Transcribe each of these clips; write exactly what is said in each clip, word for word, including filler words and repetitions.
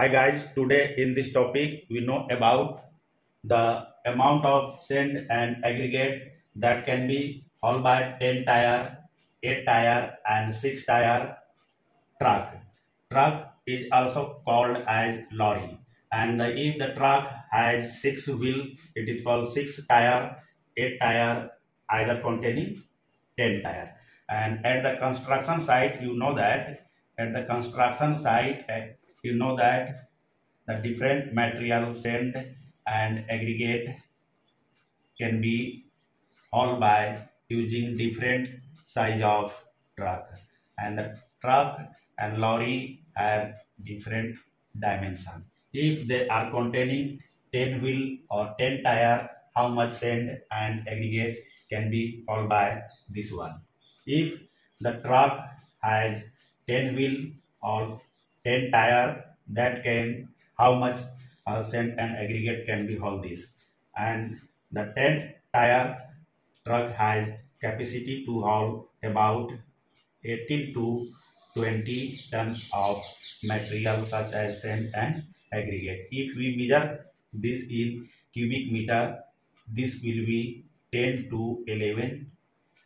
Hi guys, today in this topic we know about the amount of sand and aggregate that can be hauled by ten tire, eight tire and six tire truck. Truck is also called as lorry, and the, if the truck has six wheel, it is called six tire, eight tire, either containing ten tire. And at the construction site, you know that at the construction site at You know that the different material sand and aggregate can be hauled by using different size of truck, and the truck and lorry have different dimension. If they are containing ten wheel or ten tire, how much sand and aggregate can be hauled by this one? If the truck has ten wheel or ten tire, that can how much uh, sand and aggregate can be hauled this. And the ten tire truck has capacity to haul about eighteen to twenty tons of material such as sand and aggregate. If we measure this in cubic meter, this will be ten to eleven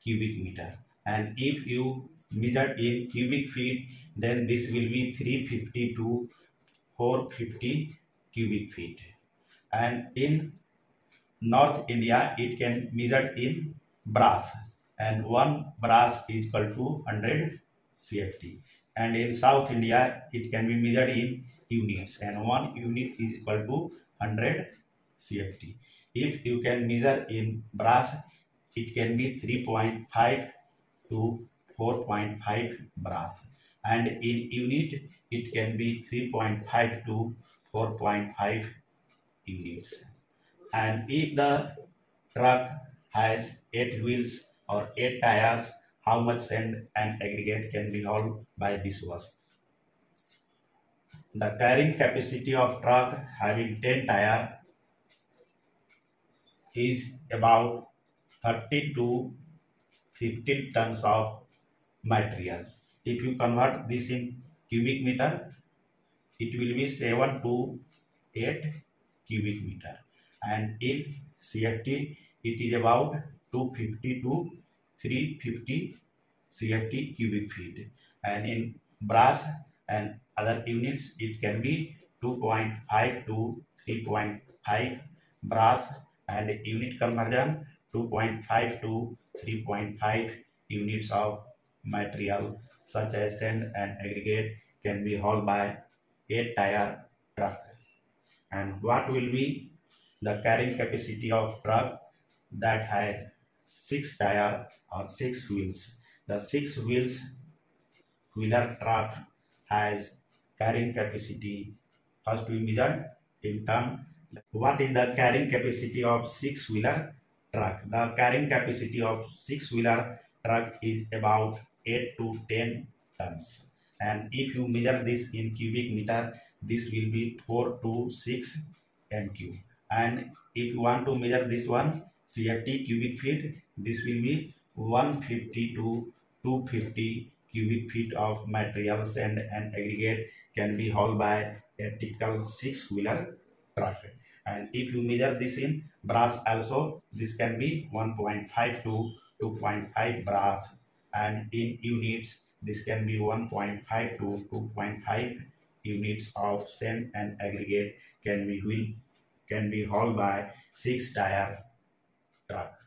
cubic meter, and if you measured in cubic feet, then this will be three hundred fifty to four hundred fifty cubic feet. And in North India, it can measured in brass, and one brass is equal to one hundred C F T. And in South India, it can be measured in units, and one unit is equal to one hundred C F T. If you can measure in brass, it can be three point five to four point five brass, and in unit it can be three point five to four point five units. And if the truck has eight wheels or eight tires, how much sand and aggregate can be hauled by this one? The carrying capacity of truck having ten tire is about thirty to fifteen tons of materials. If you convert this in cubic meter, it will be seven to eight cubic meter, and in C F T it is about two hundred fifty to three hundred fifty C F T cubic feet, and in brass and other units it can be two point five to three point five brass, and unit conversion two point five to three point five units of material such as sand and aggregate can be hauled by eight tire truck. And what will be the carrying capacity of truck that has six tire or six wheels? The six wheels wheeler truck has carrying capacity. First we measure in ton. What is the carrying capacity of six wheeler truck? The carrying capacity of six wheeler truck is about eight to ten tons, and if you measure this in cubic meter, this will be four to six millicubic, and if you want to measure this one C F T cubic feet, this will be one hundred fifty to two hundred fifty cubic feet of material sand and aggregate can be hauled by a typical six wheeler truck. And if you measure this in brass also, this can be one point five to two point five brass, and in units this can be one point five to two point five units of sand and aggregate can be wheel can be hauled by six tire truck.